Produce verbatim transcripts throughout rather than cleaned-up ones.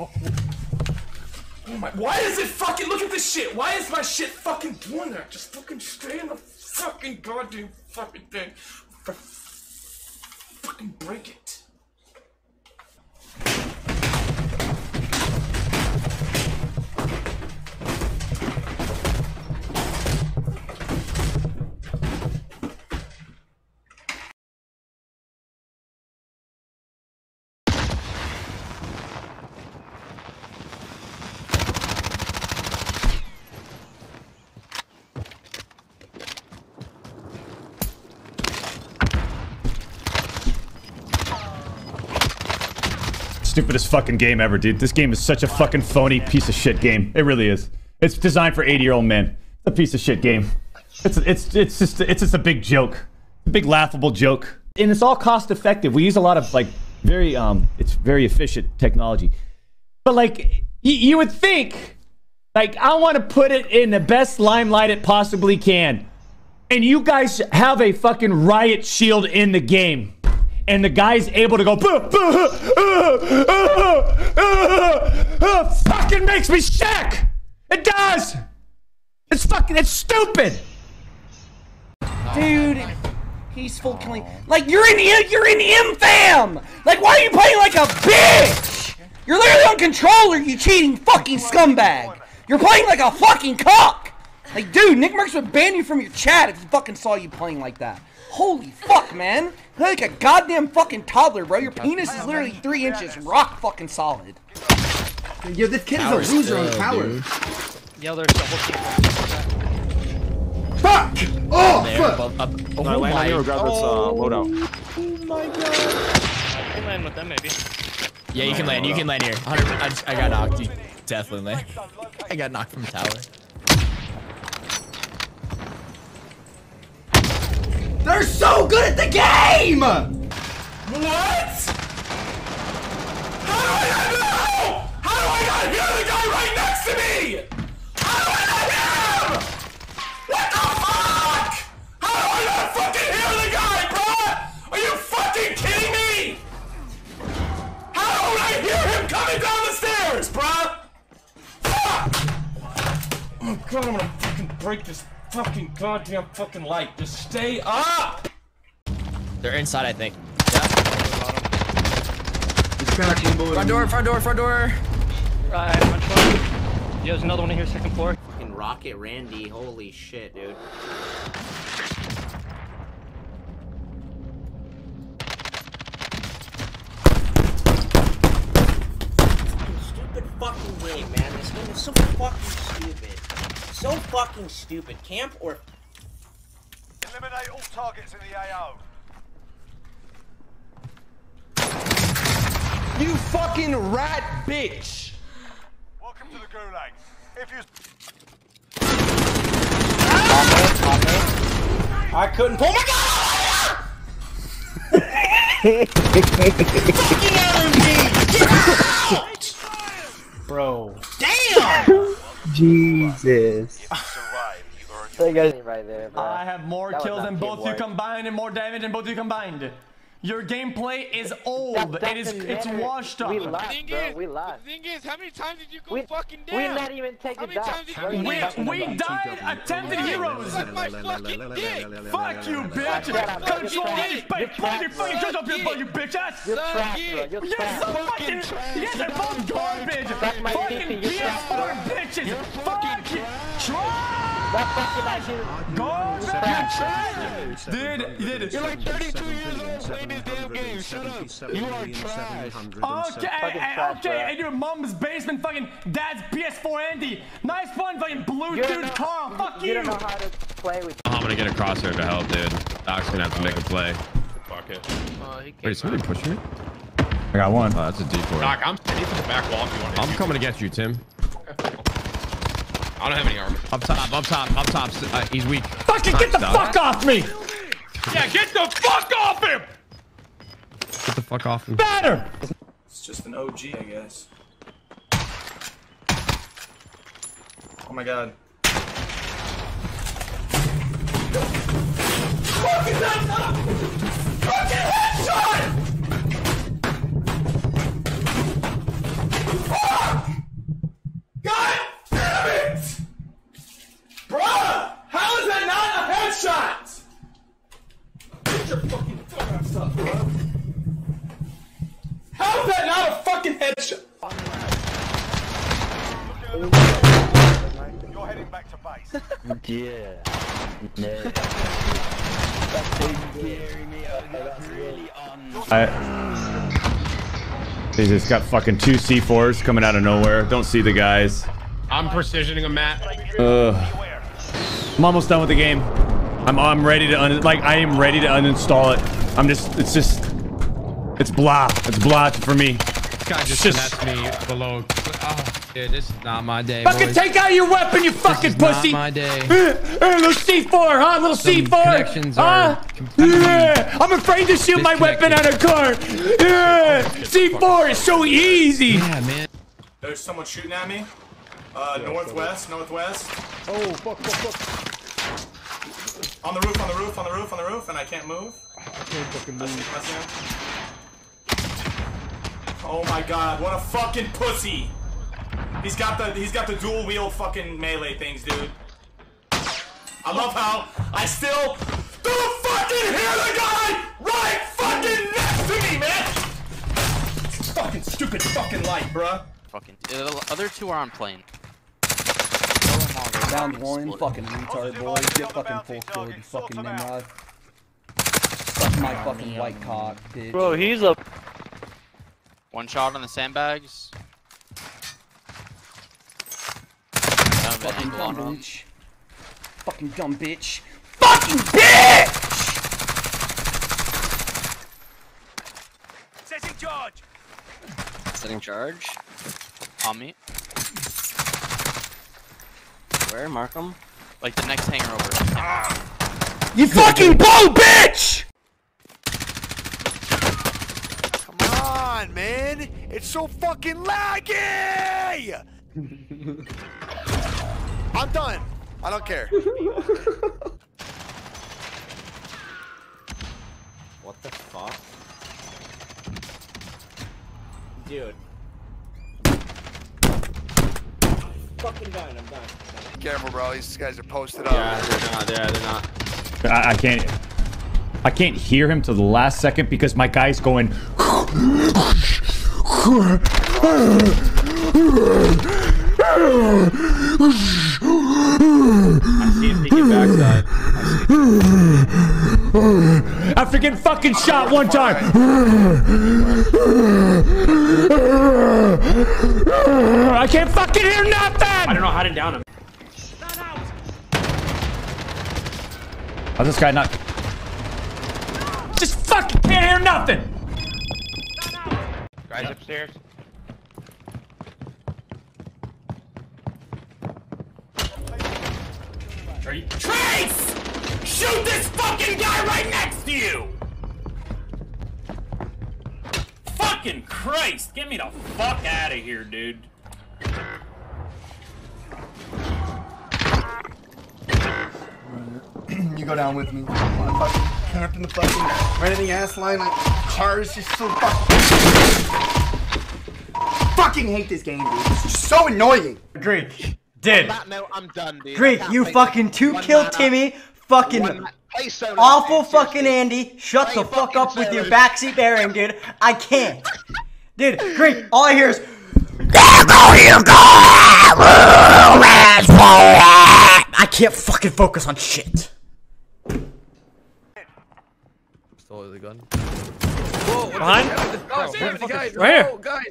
Oh, oh my, why is it fucking, look at this shit. Why is my shit fucking doing that? Just fucking stay in the fucking goddamn fucking thing. Fucking break it. Stupidest fucking game ever, dude. This game is such a fucking phony piece of shit game. It really is. It's designed for eighty year old men. It's a piece of shit game. It's it's it's just it's just a big joke, a big laughable joke. And it's all cost effective. We use a lot of like very um, it's very efficient technology. But like y you would think, like I want to put it in the best limelight it possibly can, and you guys have a fucking riot shield in the game. And the guy's able to go, boo, boo, uh, uh, uh, uh, uh, fucking makes me sick. It does. It's fucking, it's stupid, dude. Peaceful killing. Like you're in, you're in I M fam. Like why are you playing like a bitch? You're literally on controller. You cheating fucking scumbag. You're playing like a fucking cock. Like dude, Nick Mercs would ban you from your chat if he fucking saw you playing like that. Holy fuck, man. You're like a goddamn fucking toddler, bro. Your penis is literally three inches rock fucking solid. Yo, this kid is a loser on power. Yo, there's double kill. Fuck! Oh, fuck! Oh my god. Oh my god. I can land with them, maybe. Yeah, you can land. You can land here. one hundred percent. I got knocked. You definitely land. I got knocked from the tower. They're so good at the game! What? How do I not know? How do I not hear the guy right next to me? How do I not hear him? What the fuck? How do I not fucking hear the guy, bro? Are you fucking kidding me? How do I hear him coming down the stairs, bro? Fuck! Oh god, I'm gonna fucking break this fucking goddamn fucking light. Just stay up! They're inside, I think. Yeah. Front door, front door, front door! Right, front door. Yeah, there's another one in here, second floor. Fucking Rocket Randy, holy shit, dude. Stupid fucking game, man. This game is so fucking stupid. So fucking stupid. Camp or eliminate all targets in the A O. You fucking rat bitch. Welcome to the gulag. If you ah! I couldn't pull my god. Fucking L M G. Get out! Bro. Damn. Jesus. So you guys right there, bro. I have more that kills than both you combined and more damage than both you combined. Your gameplay is old. That, it is it's washed up. We lost, bro. We lost. The thing is, how many times did you go we, fucking down? We're not even taking down. We, we died attempted heroes. Fuck my fucking dick. Fuck you, bitch. Control this by putting your fucking judge up your butt, you bitch ass. You're trash, bro. You're trash. Yes, they're both garbage. Fucking P S four bitches. Fuck you. Trash. Garbage. You're trash. Dude, you did it. You're like thirty-two years old. Playing this damn game. Shut up. You are trash. Okay, trash, okay, bro. And your mom's basement fucking dad's P S four Andy. Nice one, fucking Bluetooth Carl. Fuck you. You don't know how to play with. I'm gonna get across here to help, dude. Doc's gonna have to make a play. Fuck it. Uh, Wait, is somebody pushing me? I got one. Oh, that's a D four. Doc, I'm standing for the back wall if you want to. I'm you. coming against you, Tim. I don't have any armor. Up top, up top, up top. Uh, he's weak. Fucking get the stuff. fuck off me! Yeah, get the fuck off him! Get the fuck off him. Batter! It's just an O G, I guess. Oh my god. Fuck is that up? Fucking headshot! Fuck! Get your fucking dumbass up, bro. How is that not a fucking headshot? You're heading back to base. Yeah. Yeah. That's scaring me. I'm really on. I... They just got fucking two C fours coming out of nowhere. Don't see the guys. I'm precisioning a map. Uh, I'm almost done with the game. I'm I'm ready to un like I am ready to uninstall it. I'm just it's just it's blah it's blah for me. This guy just finessed me below. Oh, dude, this is not my day. Fucking boys. Take out your weapon, you fucking this is pussy. Not my day. Uh, little C four, huh? Little Some C four. Huh? Yeah. I'm afraid to shoot my weapon at a car. Yeah. C four is so easy. Yeah, man. There's someone shooting at me. Uh, yeah, northwest, northwest. Oh, fuck, fuck, fuck. On the roof, on the roof, on the roof, on the roof, and I can't move. I can't fucking move. That's him. Oh my god, what a fucking pussy! He's got the, he's got the dual wheel fucking melee things, dude. I love how I still don't fucking hear the guy right fucking next to me, man! It's fucking stupid fucking light, bruh. Fucking, the other two are on plane. Down one, fucking retard boy, get fucking full kill, you fucking nimrod. Fuck my fucking white cock, bitch. Bro, he's a... One shot on the sandbags. Fucking dumb bitch. Fucking dumb bitch. Fucking bitch! Setting charge! Setting charge? On me. Where? Mark him. Like the next hangar over. Ah. You fucking bow, bitch! Come on, man! It's so fucking laggy! I'm done. I don't care. What the fuck? Dude. Fucking dying, I'm dying. Careful, bro. These guys are posted up. Yeah, they're not. Yeah, they're not. I, I can't. I can't hear him till the last second because my guy's going. I see him peeking backside. After getting fucking shot one time. I can't fucking hear nothing. I don't know how to down him. How's this guy not? Just fucking can't hear nothing. Guys upstairs. Trace! Shoot this fucking guy right next to you! Fucking Christ! Get me the fuck out of here, dude. You go down with me. I'm fucking camping the fucking right in the ass line like cars just so fucking fucking hate this game, dude. It's just so annoying. Greek. Did. On that note, I'm done, dude. Greek, you fucking two-kill Timmy, up. Fucking awful fucking Andy, shut play the fuck up serious. With your backseat bearing, dude. I can't. Dude, Greek, all I hear is, I can't fucking focus on shit. Stole the gun. Whoa, behind? Oh, the the guy, right here. Guys.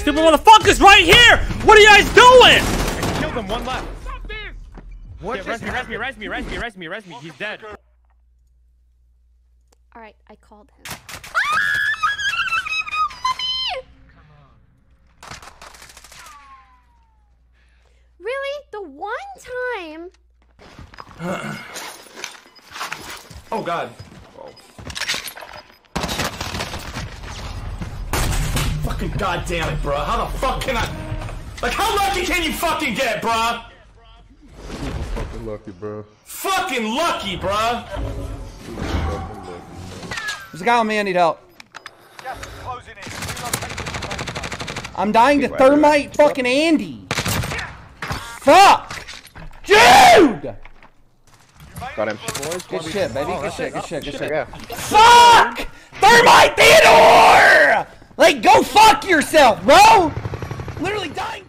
Stupid motherfuckers right here! What are you guys doing? I killed him, one left. Stop this! What? Yeah, rest me, rest me, rest me, rest me, rest me, rest me, he's dead. Alright, I called him. Really? The one time? Oh god. Fucking goddamn it, bruh. How the fuck can I? Like, how lucky can you fucking get, bruh? Super fucking lucky, bruh. Fucking lucky, bruh. Super fucking lucky, bruh. There's a guy on me, I need help. Yes, closing in. I'm dying to thermite fucking Andy. Yeah. Fuck! Dude! Got him. Good shit, baby. Good shit, good shit, good shit. Yeah. Fuck! Thermite Theodore! Like, go fuck yourself, bro! Literally dying.